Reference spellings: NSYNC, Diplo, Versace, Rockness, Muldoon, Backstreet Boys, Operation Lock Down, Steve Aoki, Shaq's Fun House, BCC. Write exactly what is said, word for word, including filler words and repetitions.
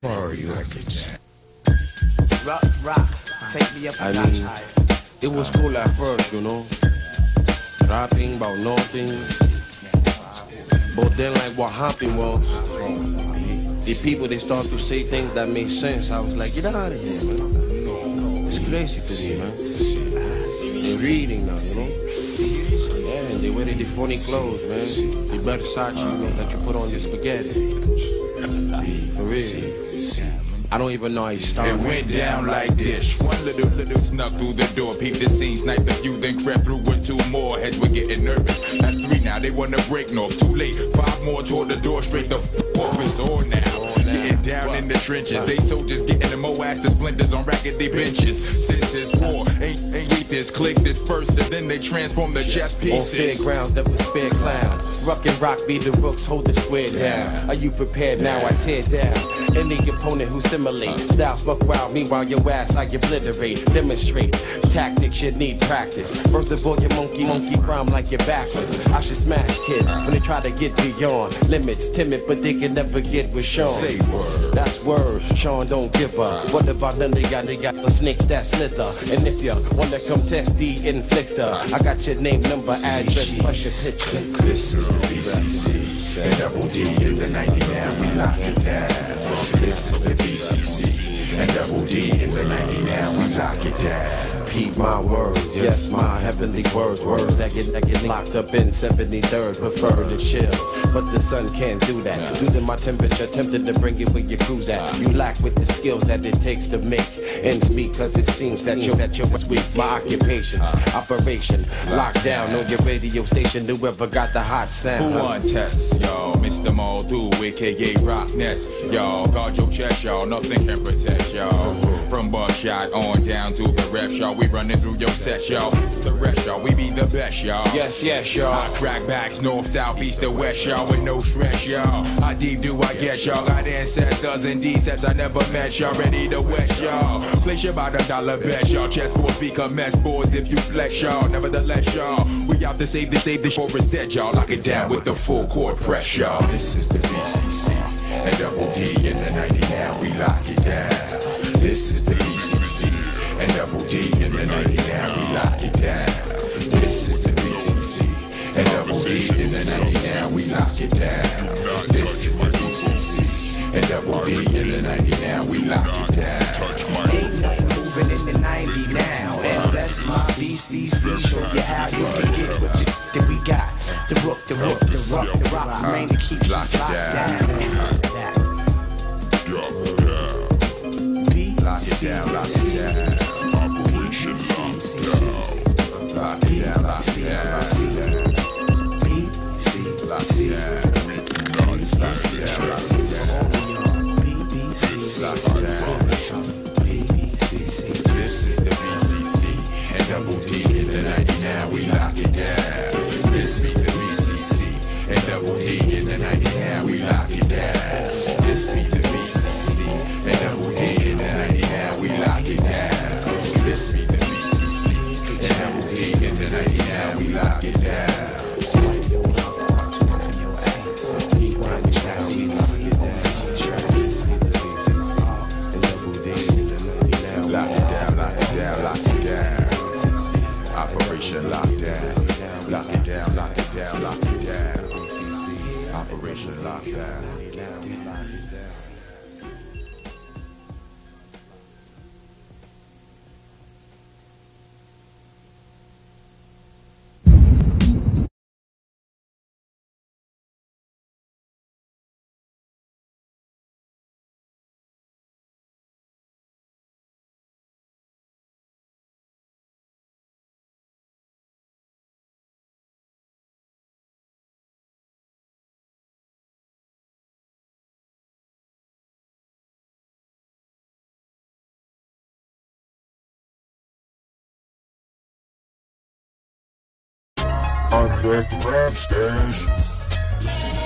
Priority Records. Rock, rock, take me up a notch higher. It was cool at first, you know. Rapping about nothing. But then, like, what happened was, the people, they start to say things that make sense. I was like, get out of here, man. It's crazy to me, man. They're reading now, you know. Yeah, and they wear the funny clothes, man. The Versace, man, that you put on your spaghetti. For real. I don't even know how you started. It went down like this. One little, little snuck through the door, peeped the scene, sniped a few, then crept through with two more. Heads were getting nervous. That's three now, they wanna break north. Too late, five more toward the door, straight the f off. It's on now. Getting down in the trenches. They soldiers getting the moax, the splinters on raggedy benches. Since it's war, ain't, ain't eat this, click this person, then they transform the chess pieces. On fairgrounds, never spare clowns. Ruck and rock, be the rooks, hold the square down. Are you prepared now? I tear down any opponent who's styles fuck wild, meanwhile your ass I obliterate. Demonstrate tactics, you need practice. First of all, your monkey monkey rhyme like you're backwards. I should smash kids when they try to get beyond limits. Timid, but they can never get with Sean. Say word. That's word. Sean don't give up. What about none of y'all? They got the snakes that slither. And if you wanna come test the inflictor, I got your name, number, address, plus your picture. This is B C C and Double D in the ninety-nine. We lock it down. This is the B C C and Double D in the ninety-nine. We lock it down. Peep my words, yes, my heavenly words, words that get that get locked up in seventy-third. Prefer to chill, but the sun can't do that. Due to my temperature, tempted to bring it where your crew's at. You lack with the skills that it takes to make ends meet, cause it seems that you're at your weak. My occupations, operation, lockdown on your radio station. Whoever got the hot sound. Who on test, y'all? Mister Muldoon, A K A Rockness, y'all. Guard your chest, y'all. Nothing can protect y'all. From buckshot on down to the rep, y'all. We running through your set, y'all. The rest, y'all. We be the best, y'all. Yes, yes, y'all. I crack backs north, south, east, or west, y'all. With no stress, y'all. How deep do I guess, y'all? Got ancestors and descents I never met, y'all. Ready to west, y'all. Place your about a dollar bet, y'all. Chessboards become mess boards if you flex, y'all. Nevertheless, y'all. We out to save the save the shore is dead, y'all. Lock it down with the full court press, y'all. This is the B C C and Double D in the ninety-nine. We lock it down. This is the B C C and Double D in the ninety-nine. We lock it down. This is the B C C and Double D in the ninety-nine. We lock it down. This is the B C C and Double D in the ninety-nine. We lock it down. Ain't nothing moving in the ninety now, and that's my B C C. Show you how you can get what you that we got. The rook, the rook, the rock, the rock. I mean to keep you locked down. Lock it down, lock it down. Operation lockdown. Lock it down, lock it down. Lock it down. Lock it down, lock it down. Lock it down. This is the B C C and Double D in the ninety-nine. We lock it down. This is the B C C and Double D in the ninety-nine. We lock it down. This is the B C C and Double D in the ninety-nine. We lock it down. This is the B C C and Double D in the ninety-nine. We lock it down. Lock it down, lock it down, lock it down. Operation Lockdown. Lock it down, lock it down, lock it down. Operation Lockdown. I'm back, rap stars.